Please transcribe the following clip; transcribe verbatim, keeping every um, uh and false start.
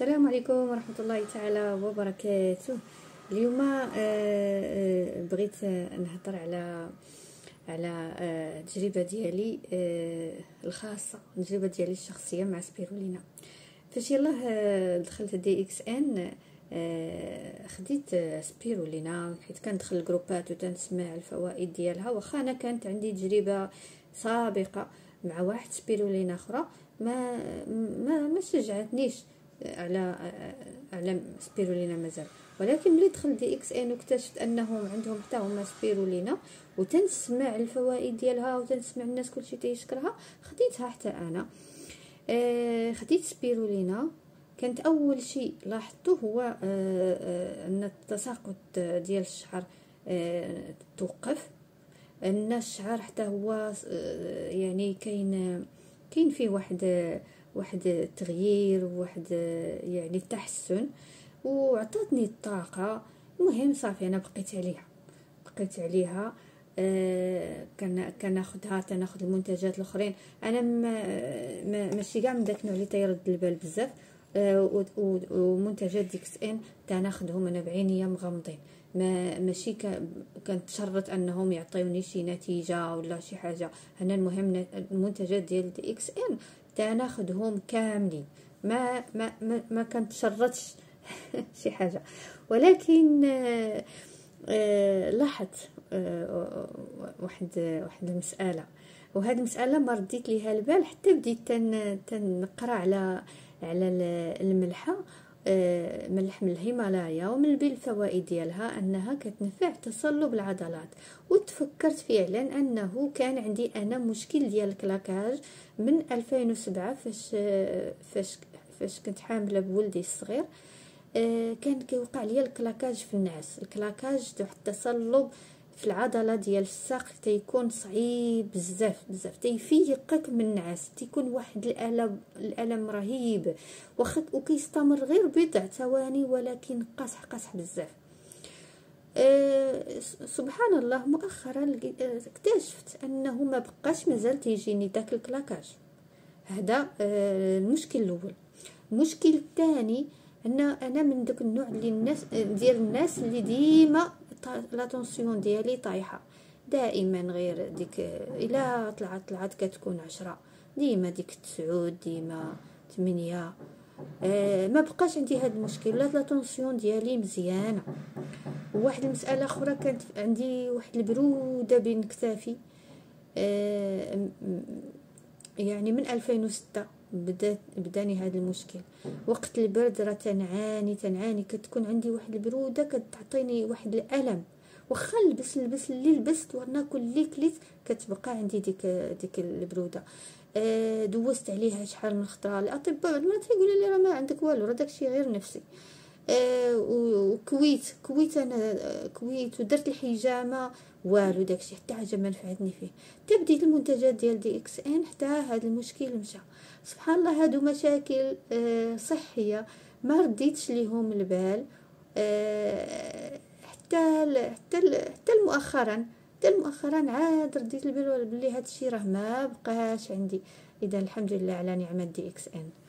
السلام عليكم ورحمه الله تعالى وبركاته. اليوم بغيت نهضر على على التجربه ديالي الخاصه، التجربه ديالي الشخصيه مع سبيرولينا. فاش يلاه دخلت دي اكس ان خديت سبيرولينا، حيت كندخل الجروبات وتنسمع الفوائد ديالها. واخا انا كانت عندي تجربه سابقه مع واحد سبيرولينا اخرى ما ما ما شجعتنيش على على سبيرولينا مازال، ولكن ملي دخلت دي اكس ان واكتشفت انهم عندهم حتى هما سبيرولينا وتنسمع الفوائد ديالها وتنسمع الناس كلشي تيشكرها، خديتها حتى انا. آه خديت سبيرولينا. كانت اول شيء لاحظته هو آه آه ان التساقط ديال الشعر آه توقف، ان الشعر حتى هو آه يعني كاين كاين فيه واحد آه واحد التغيير وواحد يعني التحسن، وعطاتني الطاقه. المهم صافي انا بقيت عليها بقيت عليها آه كان كناخذها تناخذ المنتجات الاخرين. انا ما ماشي كاع من داك النوع اللي تيرد البال بزاف، آه ومنتجات ديكس ان تناخذهم انا بعينيا مغمضين، ما ماشي كنتشرط انهم يعطيوني شي نتيجه ولا شي حاجه هنا. المهم المنتجات ديال دي اكس ان تناخذهم كاملين، ما ما ما, ما كنتشرطش شي حاجه. ولكن آه آه لاحظت آه واحد واحد المساله، وهذه المساله ما رديت ليها البال حتى بديت تن تنقرا على على الملحه، آه ملح من الهيمالايا، ومن بين الفوائد ديالها انها كتنفع تصلب العضلات. وتفكرت فعلا انه كان عندي انا مشكل ديال الكلاكاج من ألفين وسبعة فاش فاش فاش كنت حامله بولدي الصغير. آه كان كيوقع ليا الكلاكاج في النعاس، الكلاكاج تحت التصلب في العضله ديال الساق تيكون صعيب بزاف بزاف، تيفيقك من النعاس، تيكون واحد الالم الالم رهيب، واخا وكيستمر غير بضع ثواني ولكن قاصح قاصح بزاف. أه سبحان الله مؤخرا اكتشفت انه ما بقاش مازال تيجيني داك الكلاكاج هذا. أه المشكل الاول. المشكل الثاني ان انا من داك النوع اللي الناس ديال الناس اللي ديما لا طونسيون ديالي طايحه دائما، غير ديك الا طلعت طلعت كتكون عشرة ديما، ديك تسعود ديما، ثمانية. آه ما بقاش عندي هاد المشكل، لا طونسيون ديالي مزيانه. وواحد المساله اخرى كانت عندي واحد البروده بين كتافي، آه يعني من ألفين وستة بدات بداني هذا المشكل. وقت البرد راه تنعاني تنعاني كتكون عندي واحد البروده كتعطيني واحد الالم، واخا نلبس نلبس اللي لبست وناكل اللي كليت كتبقى عندي ديك ديك البروده. آه دوزت عليها شحال من خطره الاطباء، بعد ما تيقولوا لي راه ما عندك والو، راه داكشي غير نفسي. آه وكويت كويت انا كويت ودرت الحجامه والو، داكشي حتى حاجه ما نفعتني فيه. حتى بديت المنتجات ديال دي اكس ان حتى هذا المشكل مشى. سبحان الله هادو مشاكل آه صحيه ما رديتش ليهم البال آه حتى ال حتى ال حتى مؤخرا حتى مؤخرا عاد رديت البال بلي هادشي راه ما بقاش عندي. اذا الحمد لله على نعمه دي اكس ان.